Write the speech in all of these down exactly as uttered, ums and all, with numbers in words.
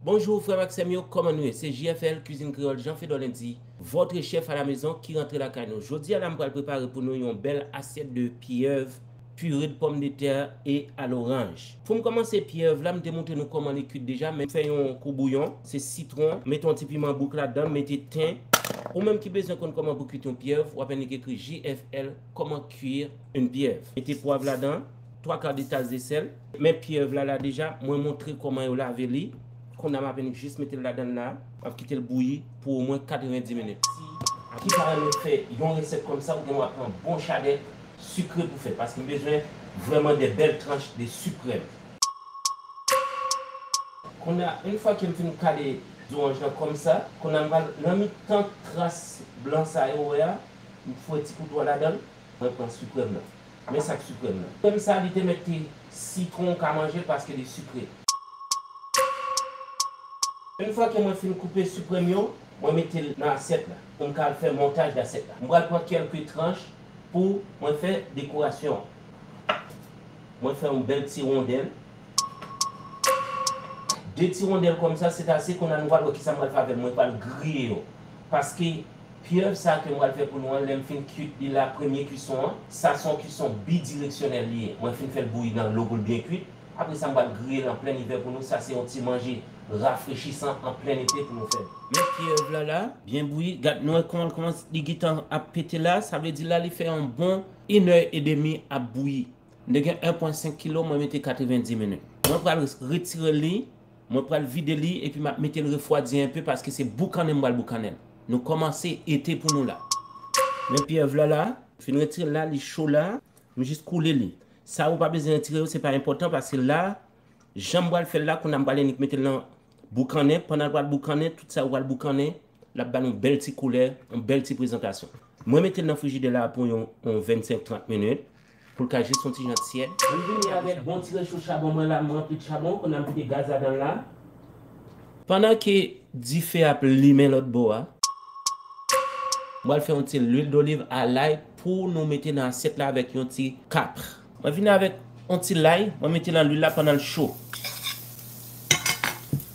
Bonjour frère Maximio, comment nous? C'est J F L Cuisine Créole, Jean-Philippe Lévis, votre chef à la maison qui rentre la canne. Aujourd'hui, nous allons préparer pour nous une belle assiette de pieuvre, purée de pommes de terre et à l'orange. Pour commencer pieuvre, là, je vais démontrer nous comment les cuire déjà. Mais faisons un coup bouillon, c'est citron, mettons un petit piment boucle là-dedans, mettez thym. Ou même qui besoin de comment vous cuire une pieuvre, vous avez écrit J F L, comment cuire une pieuvre. Mettez poivre là-dedans, trois quarts de tasse de sel. Mais pieuvre là, là déjà, moi montrer comment vous lavez. Qu'on a juste mettre la dedans là, on va quitter le bouilli pour au moins quatre-vingt-dix minutes. À qui parle de faire une recette comme ça, on va prendre un bon chalet sucré pour faire parce qu'on a besoin vraiment des belles tranches de sucre. Qu'on a une fois qu'il finit caler d'orange comme ça, qu'on a mis tant trace blanc ça et oya, il faut un petit coup de là-dedans, on prend sucre là. Mais ça sucre là. Comme ça, il te mettre citron qu'à manger parce que est sucré. Une fois que je finis de couper le sucre, je vais mettre dans l'assiette. Je vais faire le montage de l'assiette. Je vais prendre quelques tranches pour faire la décoration. Je vais faire une belle petite rondelle. Deux petites rondelles comme ça, c'est assez qu'on a une voile qui ça va faire avec moi, pas le griller. Parce que pieuvre ça que je vais faire pour nous, je vais faire la première cuisson. Ça sont cuissons bidirectionnelles liées. Je vais faire le bouillir dans l'eau pour bien cuire. Après ça, on va griller en plein hiver pour nous. Ça, c'est un petit manger rafraîchissant en plein été pour nous faire. Mais pieuvre là, là, bien bouilli. Regarde, nous, quand on commence à péter là, ça veut dire là, il fait un bon une heure et demie à bouillir. Nous avons un virgule cinq kilos, on va mettre quatre-vingt-dix minutes. On va retirer le on va vider le et puis on mettre le refroidir un peu parce que c'est boucanel, on va le boucanel. Nous commençons l'été pour nous là. Mais pieuvre là, là, on retire là, le chaud là, on juste couler le. Ça ou pas besoin de tirer, c'est pas important parce que là, j'aime le faire là qu'on a balé mettre dans boucanet, pendant le boucanet, tout ça ou le boucanet, la balle une belle petite couleur, une belle petite présentation. Moi mettre dans le frigidaire là pour vingt-cinq à trente minutes pour que j'ai son petit gentil. On vient avec bon tirage au charbon là, mon petit charbon qu'on a mis des gaz dedans là. Pendant que dit fait à limer l'autre bois, moi faire un petit l'huile d'olive à l'ail pour nous mettre dans l'assiette là avec un petit capre. Je vais venir avec un petit l'ail, je vais mettre dans l'huile là pendant le chaud.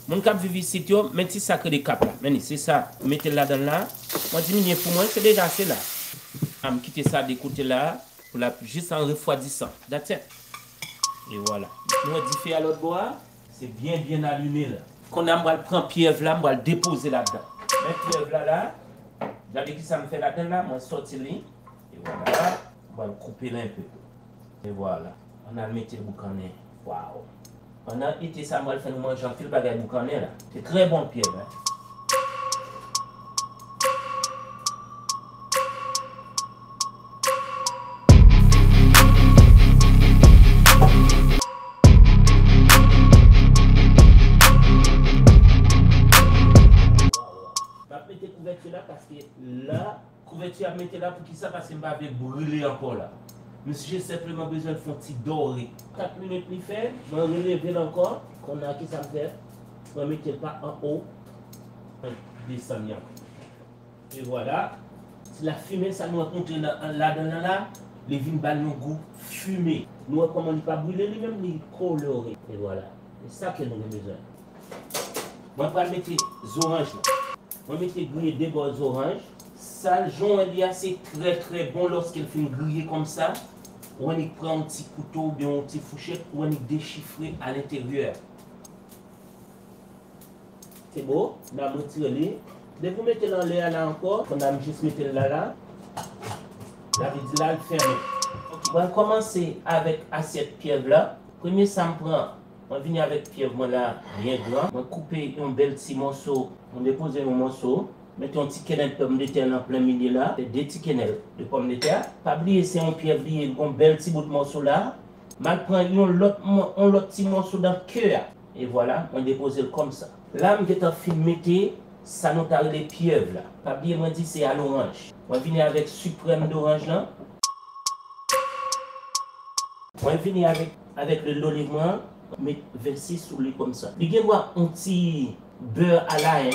Mon cap vivi ici, je vais mettre un sacré de cap là. C'est ça, je vais mettre là dans là. Je vais diminuer pour moi, c'est déjà assez là. Je vais quitter ça de côté là, pour la, juste en refroidissant. That's it. Et voilà. Nous allons diffuser à l'autre bois, c'est bien bien allumé là. Quand on va prendre pieuvre là, on va le déposer là-dedans. Mettre pieuvre là là, j'avais dit que ça me fait là-dedans là, je vais sortir là. Et voilà, on va le couper là un peu. Et voilà, on a mis le boucanet. Waouh! On a été ça, moi, le fait de manger un fil bagage boucanet là. C'est très bon, Pierre. Hein? Wow. Je vais mettre la couverture là parce que là, couverture à mettre là pour qui ça parce que je vais brûler encore là. Monsieur, j'ai simplement besoin de faire un petit doré. quatre minutes, il fait. Je vais relever encore. Qu'on a qui ça fait. Je vais mettre pas en haut. Descendre. Et voilà. Si la fumée, ça nous raconte là-dedans là. Les vins ballent nos goûts fumés. Nous recommandons pas brûler lui-même, ni colorer. Et voilà. C'est ça que nous avons besoin. Je vais mettre les oranges là. Je vais mettre griller des bonnes oranges. Ça, le jonc Elia, c'est très très bon lorsqu'il fait une grillée comme ça. On prend un petit couteau ou un petit fourchette ou on déchiffre à l'intérieur. C'est beau, on va retirer les. Dès que vous mettez dans l'air là encore, on va juste mettre là là. La vie là, le ferme. On va commencer avec assiette pieuvre là. Premier, ça me prend. On va venir avec pieuvre là, bien grand. On va couper un bel petit morceau. On dépose un morceau. Mettez un petit quenelle de pommes de terre en plein milieu là. Deux petits quenelles de pommes de terre. Pas oublier, c'est un pieuvre, un bel petit bout de morceau là. Je prends un autre petit morceau dans le cœur. Et voilà, on dépose comme ça. Là, je vais filmer ça nous parle les pieuvres là. Pas oublier, je dis c'est à l'orange. On va venir avec suprême d'orange là. On va venir avec, avec le l'olive. On met vingt-six sous lui comme ça. Il y a un petit beurre à l'ail.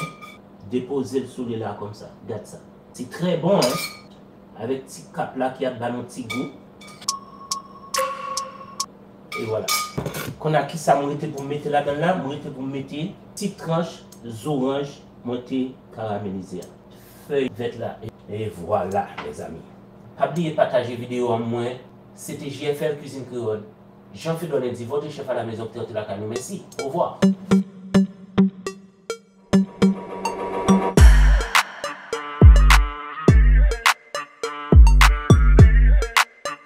Déposer le soleil là comme ça, regarde ça. C'est très bon, hein? Avec petit cap là qui a un petit goût. et voilà. Qu'on a qui ça m'aurait pour mettre là dans là, m'aurait pour mettre six tranches d'orange montées caramélisées. Feuille verte là et voilà les amis. Pas oublier de partager vidéo en moins. C'était J F L Cuisine Créole. Jean-Philippe Lévis, votre chef à la maison, pour la caméra. Merci. Au revoir.